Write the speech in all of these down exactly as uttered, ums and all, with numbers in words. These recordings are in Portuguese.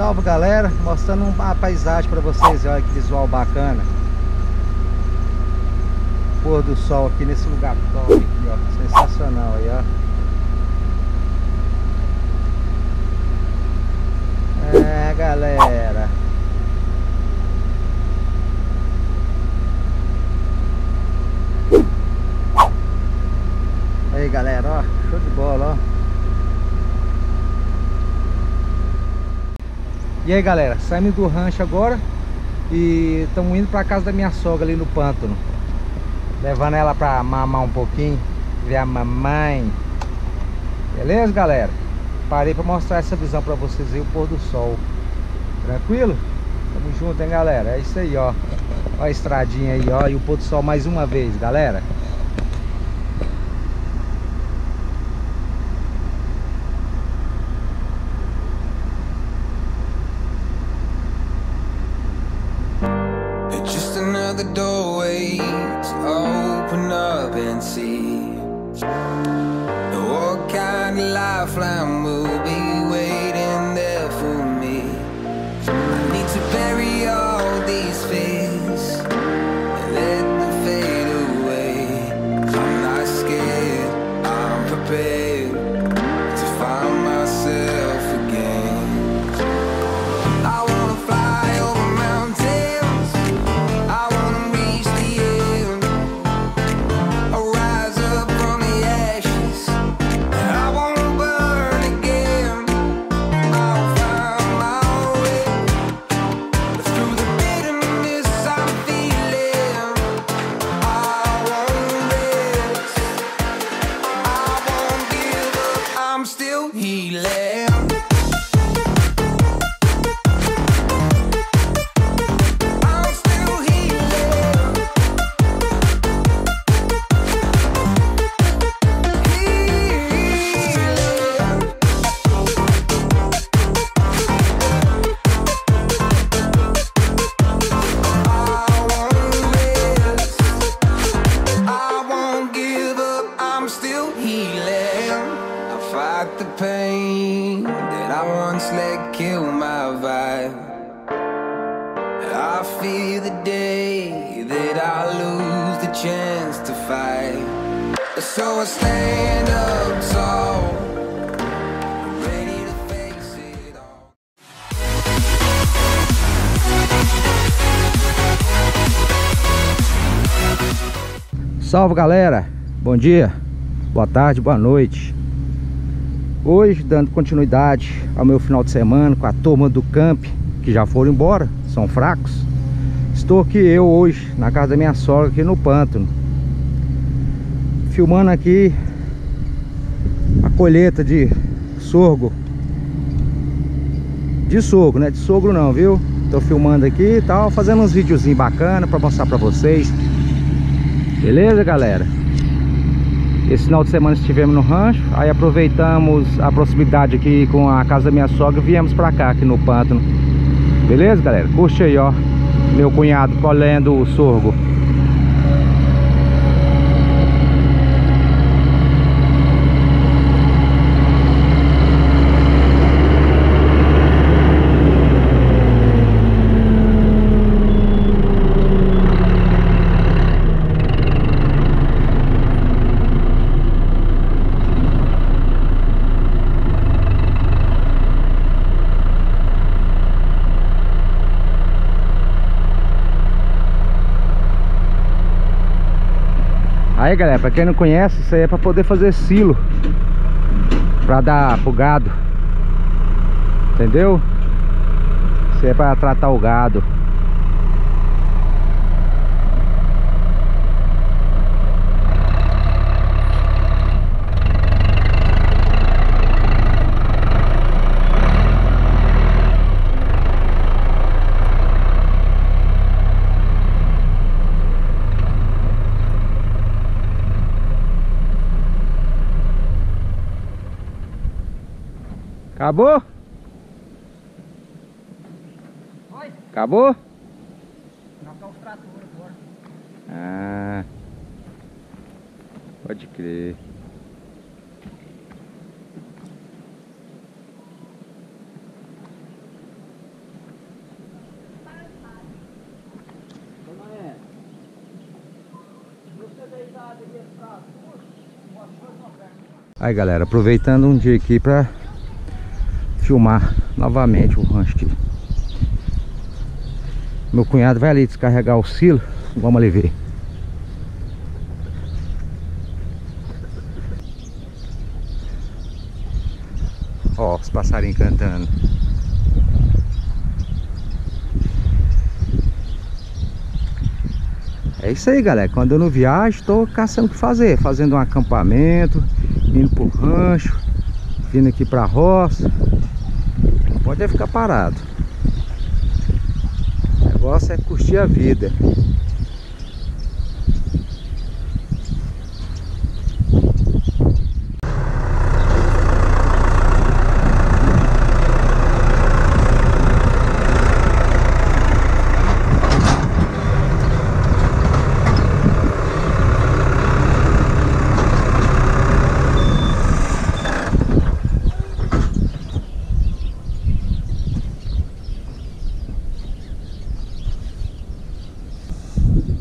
Salve galera, mostrando uma paisagem para vocês. Olha que visual bacana. Pôr do sol aqui nesse lugar top aqui, ó. Sensacional aí, ó. É galera, aí galera, ó, show de bola, ó. E aí galera, saímos do rancho agora e estamos indo para casa da minha sogra ali no Pântano, levando ela para mamar um pouquinho, ver a mamãe. Beleza galera? Parei para mostrar essa visão para vocês aí, o pôr do sol. Tranquilo? Tamo junto, hein galera? É isso aí, ó. Ó a estradinha aí, ó, e o pôr do sol mais uma vez, galera. The doorway to open up and see what kind of lifeline will be waiting there for me. I need to bury all these fears and let them fade away. I'm not scared, I'm prepared to find myself again. I wanna fly over mountains, I fear the day that I lose the chance to fight. So I stand up tall, ready to face it all. Salve galera, bom dia, boa tarde, boa noite. Hoje dando continuidade ao meu final de semana com a turma do camp, que já foram embora, são fracos. Estou aqui eu hoje na casa da minha sogra aqui no Pântano, filmando aqui a colheita de sorgo. De sorgo, né? De sogro não, viu? Estou filmando aqui e tal, fazendo uns videozinhos bacanas para mostrar para vocês. Beleza, galera? Esse final de semana estivemos no rancho, aí aproveitamos a proximidade aqui com a casa da minha sogra e viemos para cá aqui no Pântano. Beleza, galera? Curte aí, ó. Meu cunhado colhendo o sorgo. Aí galera, pra quem não conhece, isso aí é pra poder fazer silo, pra dar pro gado, entendeu? Isso aí é pra tratar o gado. Acabou? Oi? Acabou? Trocar os tratores agora. Ah, pode crer. Aí galera, aproveitando um dia aqui pra filmar novamente o rancho aqui. Meu cunhado vai ali descarregar o silo, vamos ali ver. Ó, os passarinhos cantando. É isso aí galera, quando eu não viajo, tô caçando o que fazer, fazendo um acampamento, indo pro rancho, vindo aqui pra roça. Não pode é ficar parado. O negócio é curtir a vida.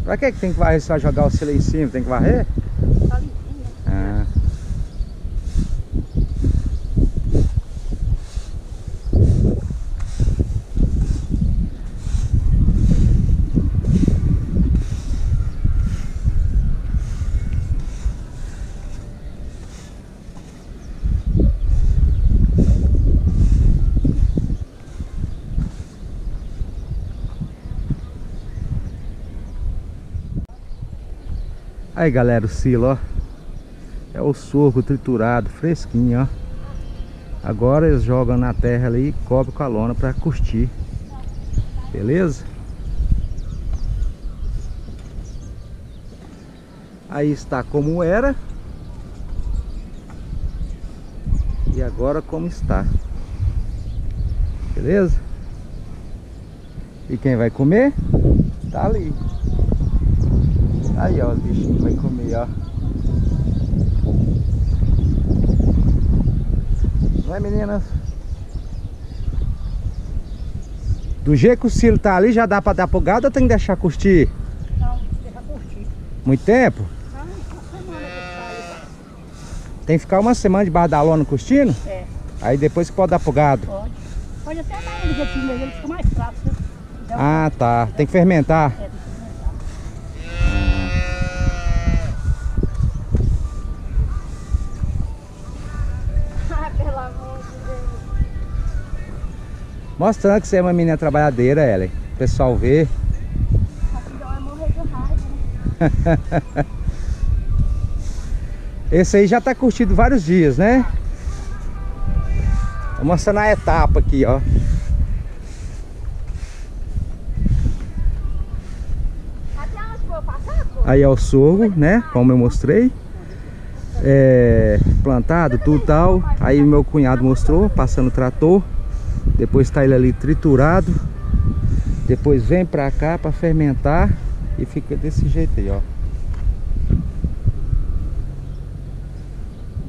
Pra que que tem que varrer? Só jogar o silo em cima, tem que varrer? Tá limpinho, né? Aí galera, o silo, ó, é o sorgo triturado, fresquinho, ó. Agora eles jogam na terra ali e cobrem com a lona pra curtir, beleza? Aí está como era e agora como está, beleza? E quem vai comer? Tá ali. Aí ó, os bichinhos vão comer, ó. Não é, meninas? Do jeito que o silo tá ali, já dá pra dar pro gado ou tem que deixar curtir? Não, deixa curtir. Muito tempo? Não, uma semana que tá aí. Tem que ficar uma semana debaixo da lona curtindo? É. Aí depois que pode dar pro gado? Pode. Pode até dar um jeitinho dele, ele fica mais fraco. Ah, tá. Tem que fermentar? É. Mostrando que você é uma menina trabalhadeira, Ellen. O pessoal vê. Esse aí já tá curtido vários dias, né? Tô mostrando a etapa aqui, ó. Aí é o sorgo, né? Como eu mostrei. É, plantado, tudo tal. Aí meu cunhado mostrou, passando o trator. Depois tá ele ali triturado. Depois vem pra cá pra fermentar. E fica desse jeito aí, ó.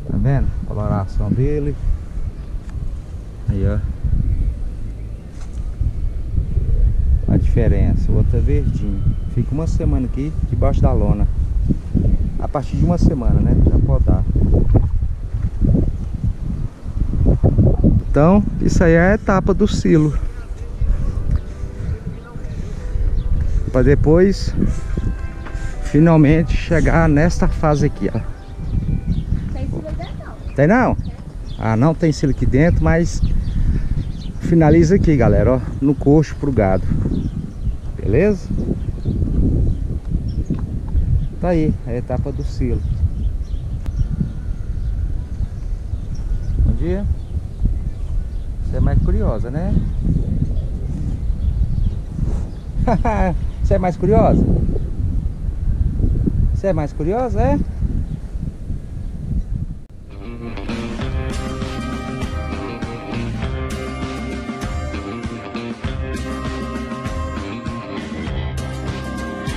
Tá vendo? A coloração dele. Aí, ó. A diferença. O outro é verdinho. Fica uma semana aqui debaixo da lona. A partir de uma semana, né? Já pode dar. Então, isso aí é a etapa do silo. Para depois, finalmente, chegar nesta fase aqui, ó. Tem silo aqui dentro, não? Tem não? Ah, não tem silo aqui dentro, mas finaliza aqui, galera, ó. No coxo pro gado. Beleza? Tá aí, a etapa do silo. Bom dia. Você é mais curiosa, né? Você é mais curiosa? Você é mais curiosa, é?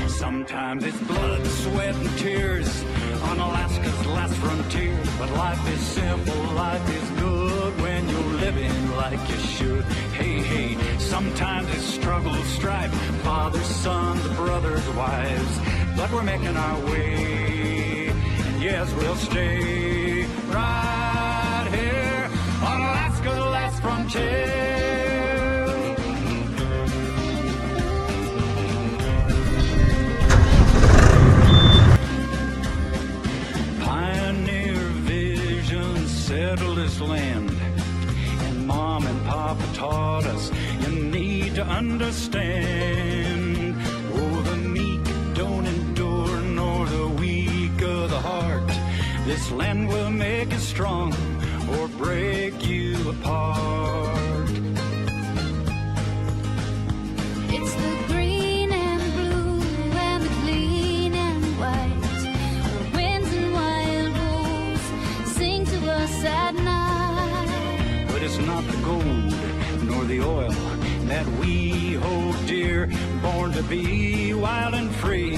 Sometimes it's blood, sweat and tears on Alaska's last frontier, but life is simple, life is good when you're living like you should. Hey, hey, sometimes it's struggle, strife, fathers, sons, brothers, wives, but we're making our way. yes, we'll stay right here on Alaska, the last frontier. Settle this land, and Mom and Papa taught us you need to understand. Oh, the meek don't endure, nor the weak of the heart. This land will make you strong or break you apart. It's the green and blue and the clean and white. At night. But it's not the gold nor the oil that we hold dear. Born to be wild and free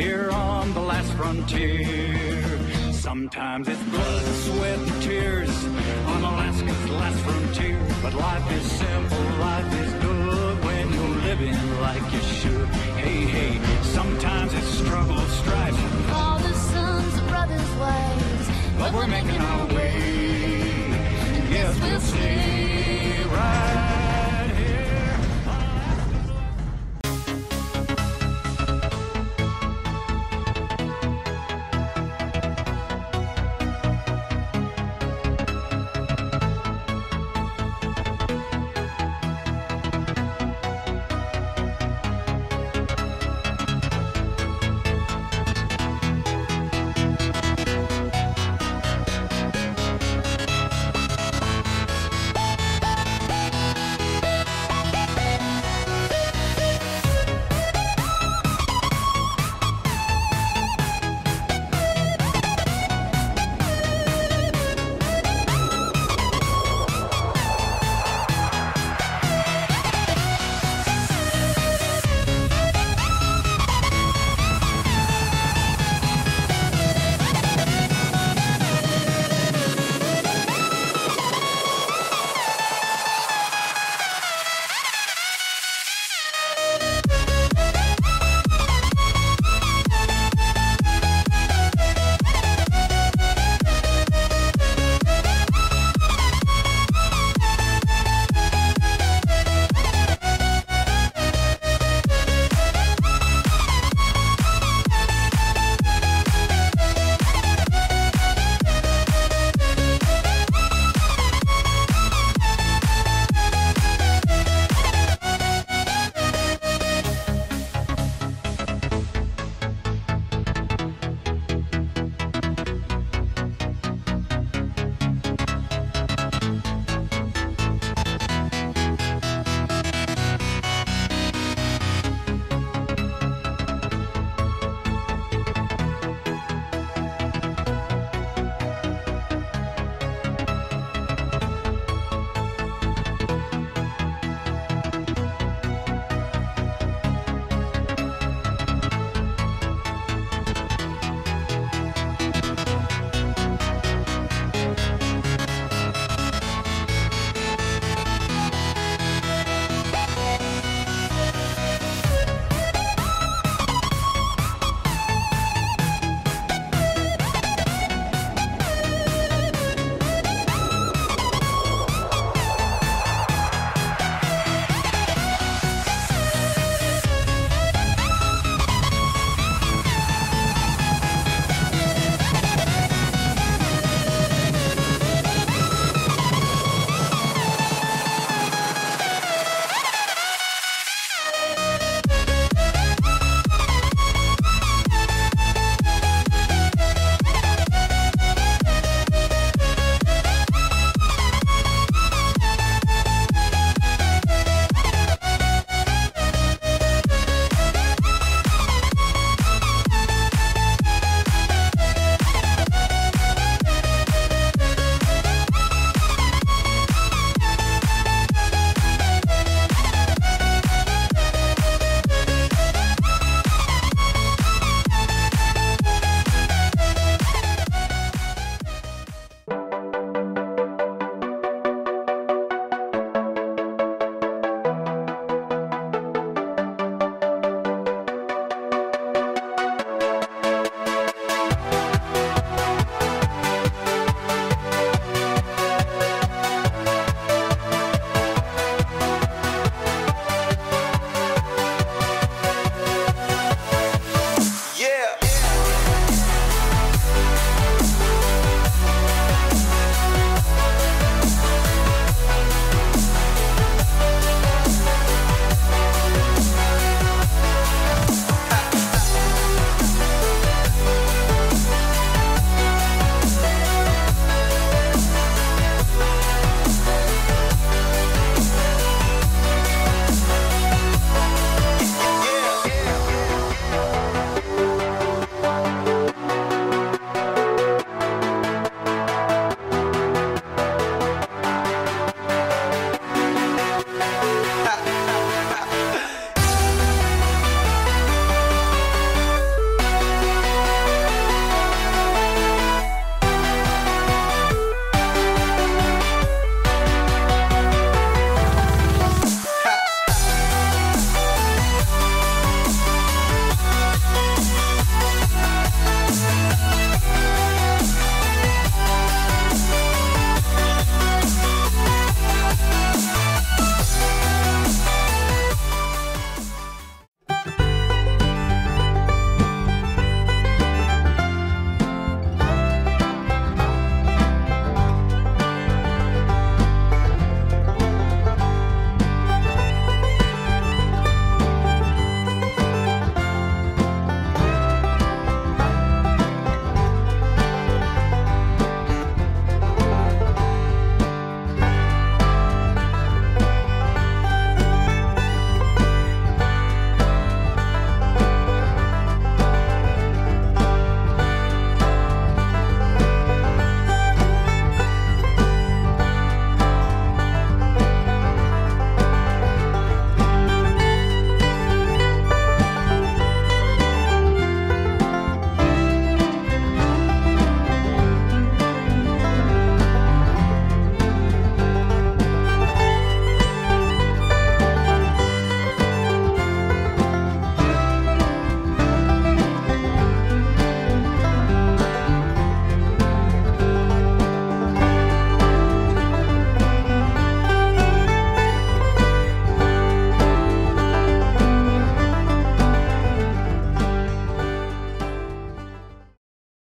here on the last frontier. Sometimes it's blood, sweat, and tears on Alaska's last frontier. But life is simple, life is good when you're living like you should. Hey, hey, sometimes it's struggle, strife. All the sons of brothers' wives. But we're making our way, and yes, we'll stay right.